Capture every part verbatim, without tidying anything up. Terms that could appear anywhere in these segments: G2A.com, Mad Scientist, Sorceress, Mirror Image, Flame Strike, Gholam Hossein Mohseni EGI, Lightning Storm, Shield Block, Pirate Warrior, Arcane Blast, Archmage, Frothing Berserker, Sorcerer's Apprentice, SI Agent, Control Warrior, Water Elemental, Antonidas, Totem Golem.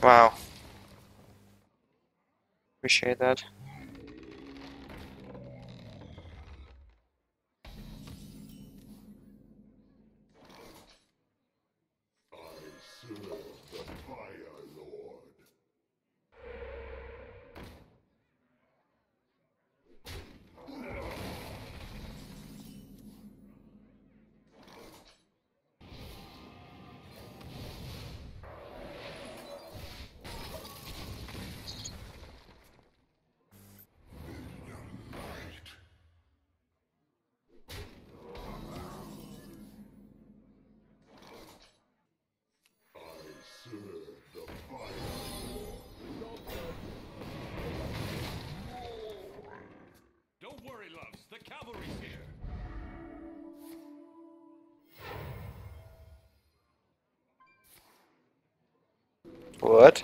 Wow. Appreciate that. What?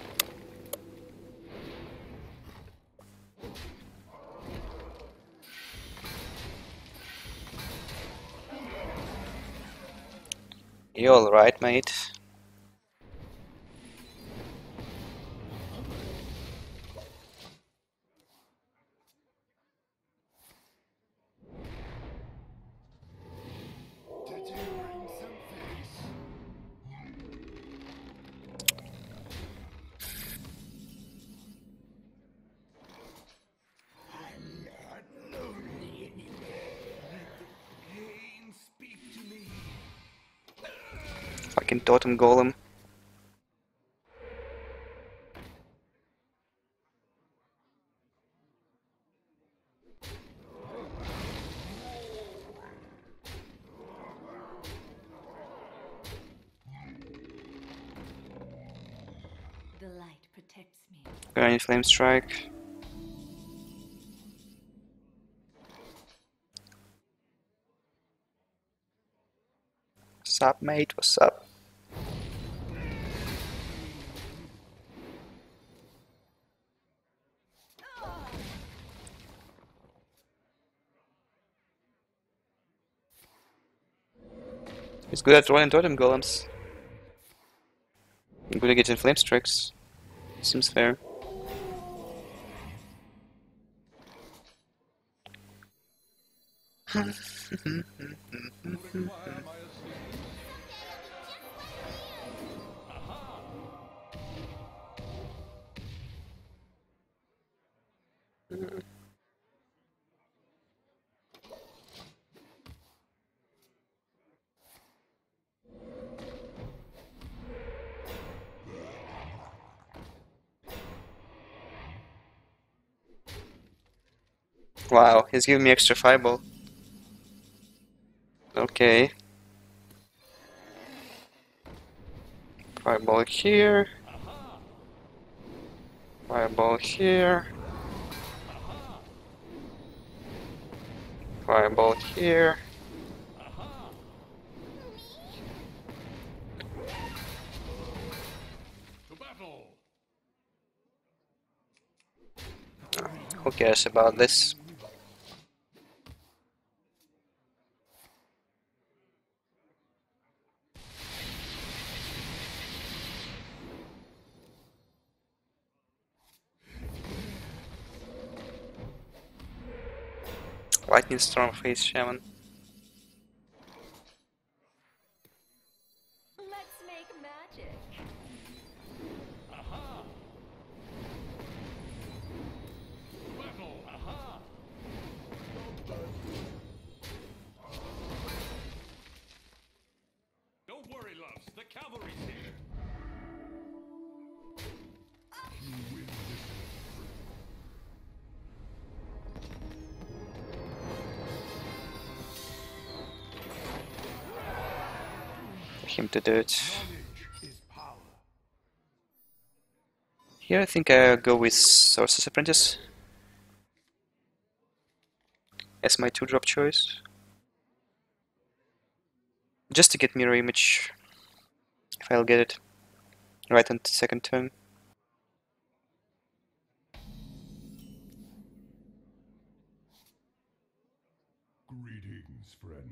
You all right, mate? Totem Golem. The light protects me. I need Flame Strike. What's up, mate? What's up? It's good at rolling Totem Golems. I'm good at getting Flame Strikes. Seems fair. Wow, he's giving me extra fireball. Okay. Fireball here. Fireball here. Fireball here. Oh, who cares about this? Lightning Storm face Shaman. Let's make magic. Aha. Level, aha. Don't worry, loves, the cavalry's here. Him to do it. Here I think I'll go with Sorcerer's Apprentice as my two-drop choice, just to get Mirror Image if I'll get it right on the second turn. Greetings, friend.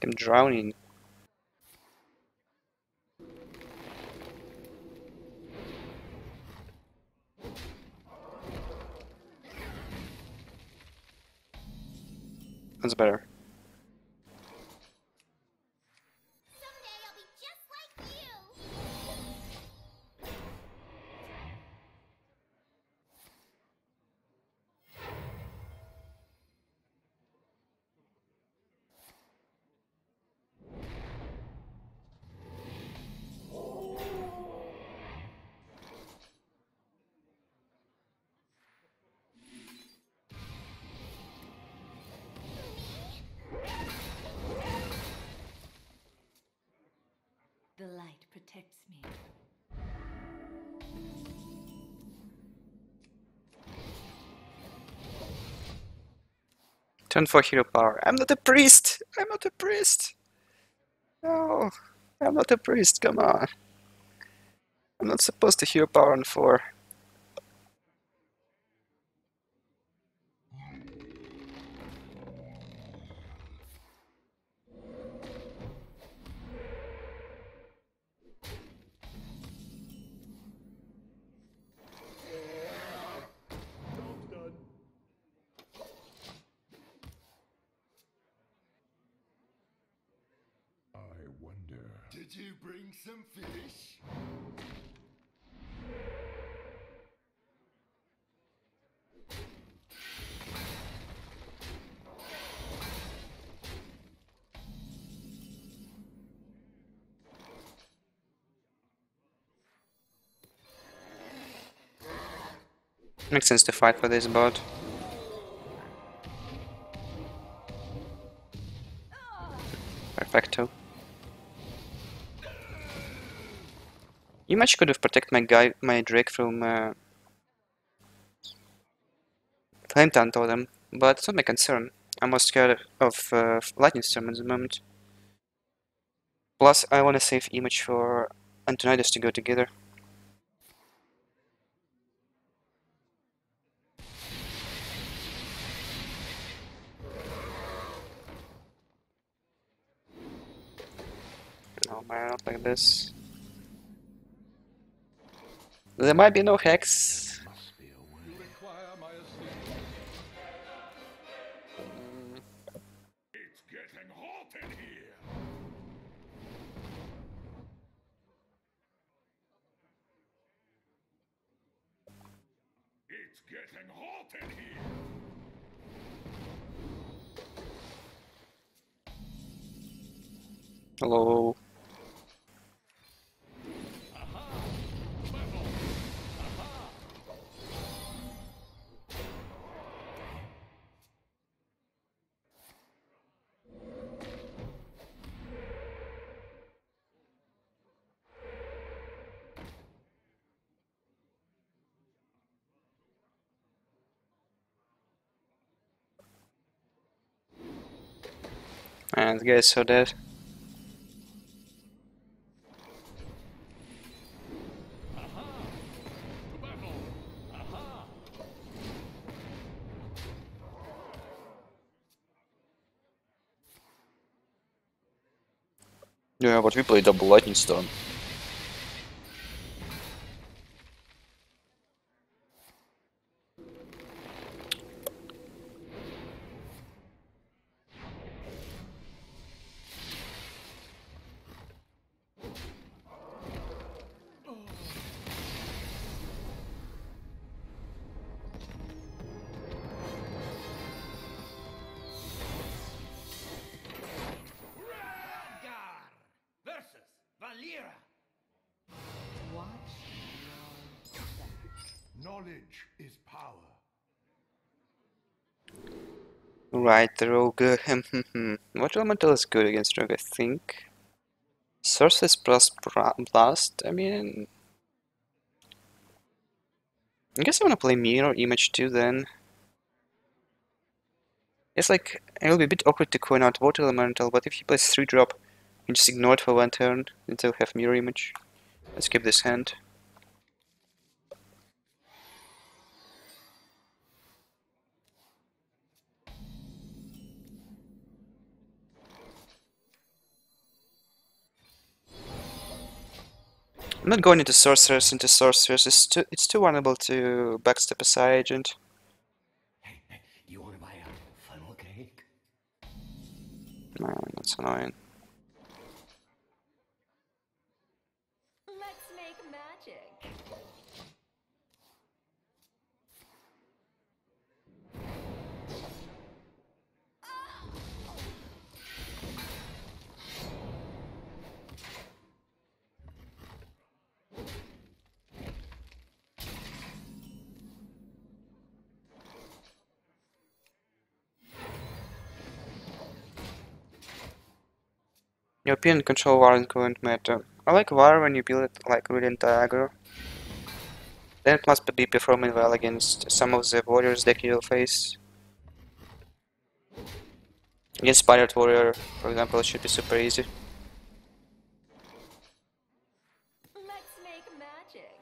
make them drowning. That's better. The light protects me. Turn for hero power. I'm not a priest! I'm not a priest! No, I'm not a priest, come on. I'm not supposed to hero power on four. Did you bring some fish? Makes sense to fight for this bot. Perfecto. You much could have protected my guy, my Drake from uh, Flame Totem, but it's not my concern. I'm more scared of uh, Lightning Storm at the moment. Plus, I want to save Image for Antonidas to go together. Oh man, not like this. There might be no hex. It's getting hot in here. It's getting hot in here. Hello. And the guy's so dead. Yeah, but we play double Lightning Storm. Knowledge is power. Right, the rogue. Water Elemental is good against rogue, I think. Sorceress plus blast. I mean, I guess I want to play Mirror Image too. Then it's like it will be a bit awkward to coin out Water Elemental, but if he plays three drop, you just ignore it for one turn until you have Mirror Image. Let's keep this hand. I'm not going into Sorceress, into Sorceress. It's too, it's too vulnerable to backstep S I Agent. You want to buy a funnel cake? Man, that's annoying. Let's make magic. European control warrior couldn't matter. I like warrior when you build it like really into aggro. Then it must be performing well against some of the warriors that you'll face. Against Pirate Warrior, for example, it should be super easy. Let's make magic.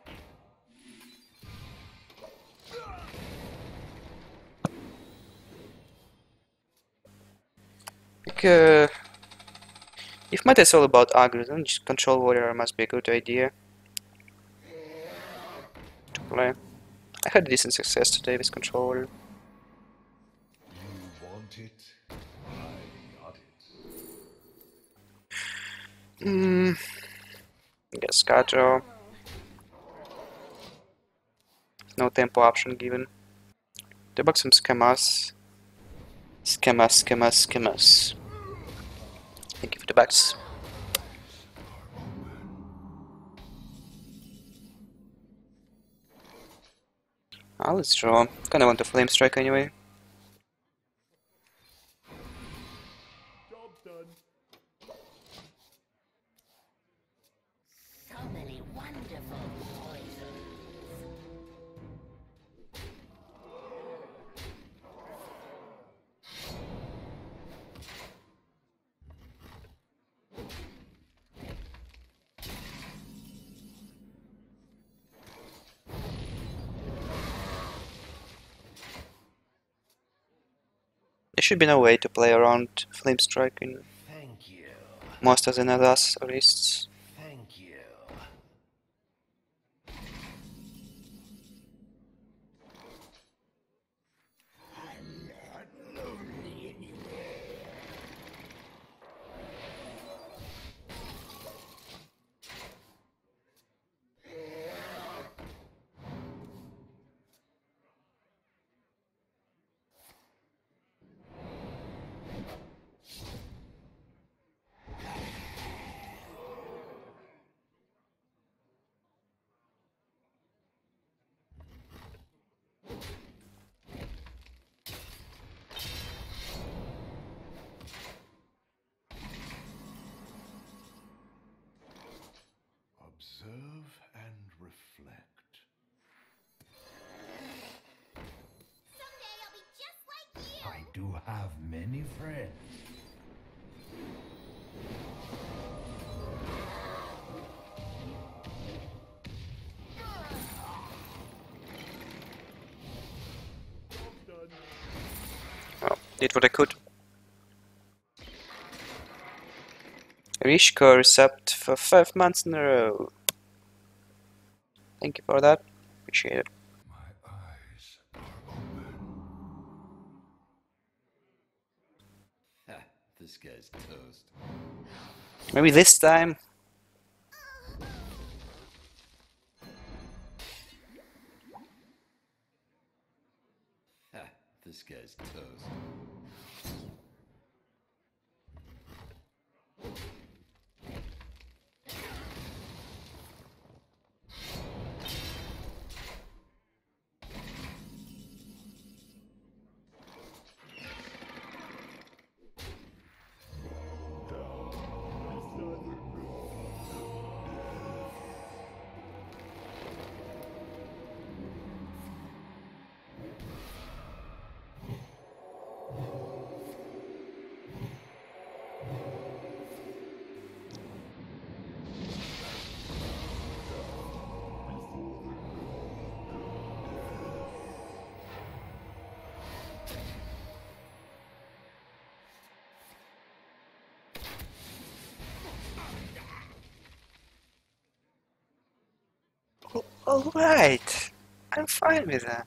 Like, uh, if meta is all about aggro, then just Control Warrior must be a good idea to play. I had decent success today with Control Warrior. You want it? I got it. Hmm. Guess cut draw. No tempo option given. Debug some Scamas. Scamas, Scamas, Scamas. Thank you for the backs. Ah, let's draw. Kinda want to flame strike anyway. Job's done. So many wonderful poisons. There should be no way to play around Flame Strike in most of the Nadas or Easts. Thank you. I'm not lonely anywhere. Observe and reflect. Someday I'll be just like you. I do have many friends. Oh, did what I could. Rishko recept for five months in a row. Thank you for that. Appreciate it. My eyes are open. This guy's toast. Maybe this time. This guy's toast. Alright, I'm fine with that.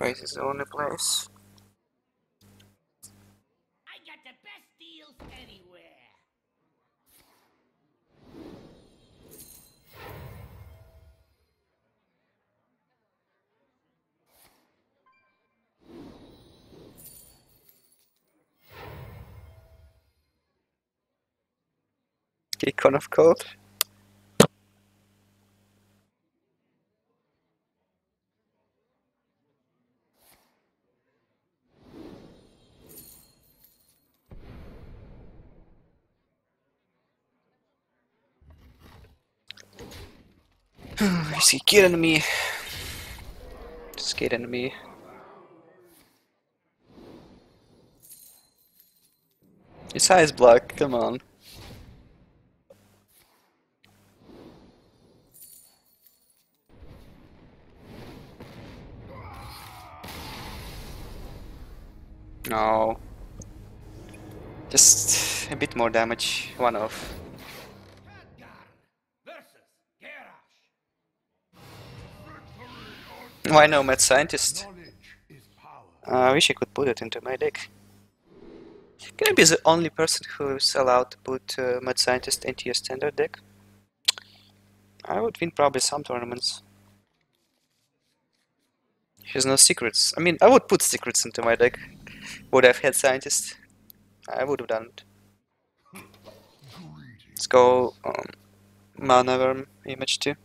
Price is the only place. I got the best deals anywhere. Icon of code. Just get into me. Just get into me. It's size block, come on. No. Just a bit more damage, one off. Why no Mad Scientist? Uh, I wish I could put it into my deck. Can I be the only person who is allowed to put uh, Mad Scientist into your standard deck? I would win probably some tournaments. He has no secrets. I mean, I would put secrets into my deck. Would I have had Scientist? I would have done it. Let's go um, Mana Image two.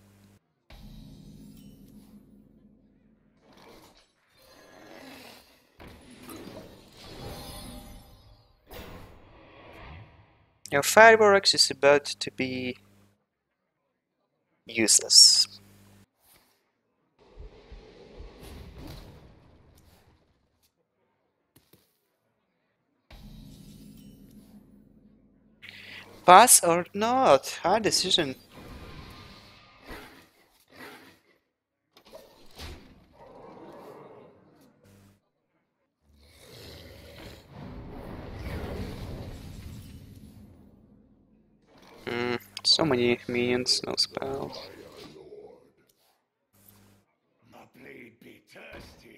Now, Fireworks is about to be useless. Pass or not? Hard decision. So many minions, no spells. My blade be thirsty.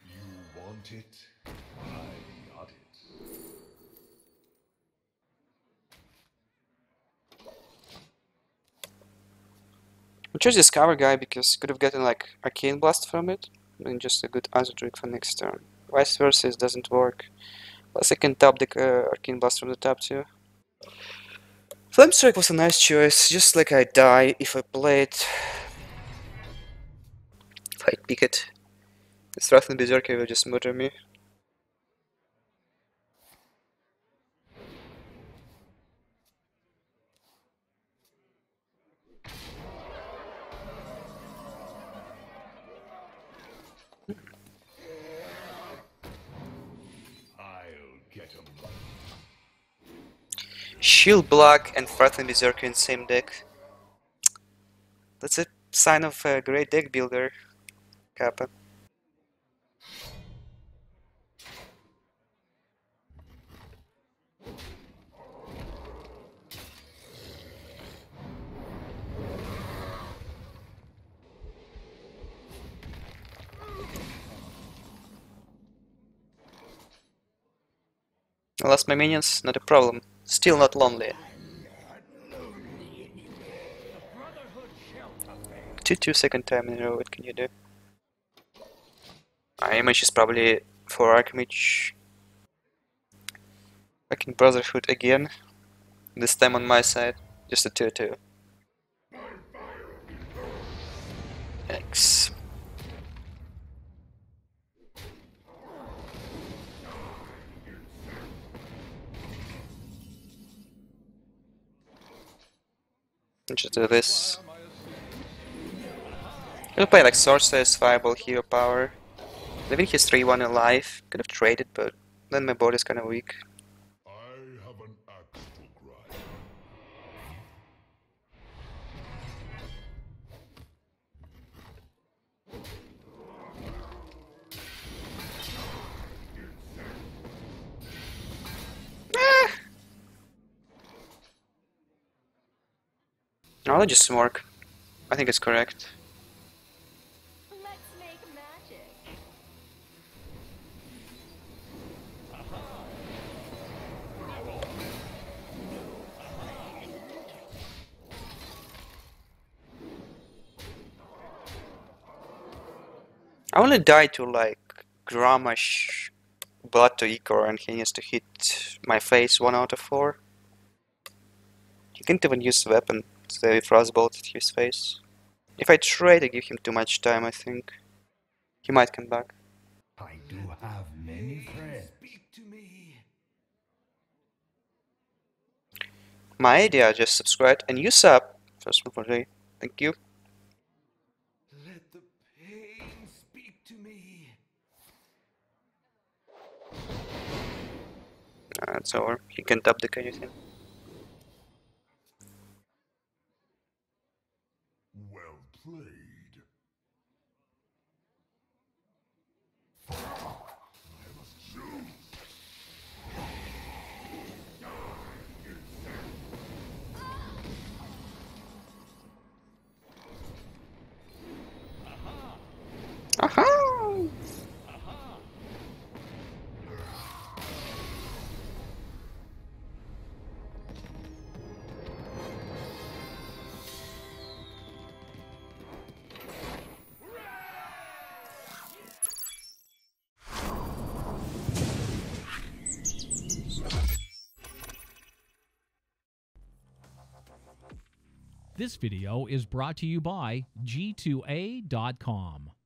You want it? I chose this cover guy because you could have gotten like Arcane Blast from it and just a good answer trick for next turn. Vice versa, it doesn't work. Plus I can top the uh, Arcane Blast from the top too. Flame Strike was a nice choice, just like I die if I play it. If I pick it, the Frothing Berserker will just murder me. Shield Block and Frothing Berserker in the same deck. That's a sign of a great deck builder, Kappa. I lost my minions, not a problem. Still not lonely. two two second time in a row, what can you do? My image is probably for Archmage. Back in Brotherhood again. This time on my side. Just a two two. Thanks. Just do this. I'll play like Sorceress, Fireball, Hero Power. Leaving his three one alive. Could have traded, but then my board is kinda weak. I'll just smork. I think it's correct. Let's make magic. I wanna die to like Gramash Blood to Ikor, and he needs to hit my face one out of four. He can't even use a weapon. The frostbolt at his face. If I try to give him too much time, I think he might come back. I do have many friends. Speak to me. My idea, just subscribe and you sub. First one for today. Thank you. Let the pain speak to me. That's over. He can't update anything. Aha! This video is brought to you by G two A dot com.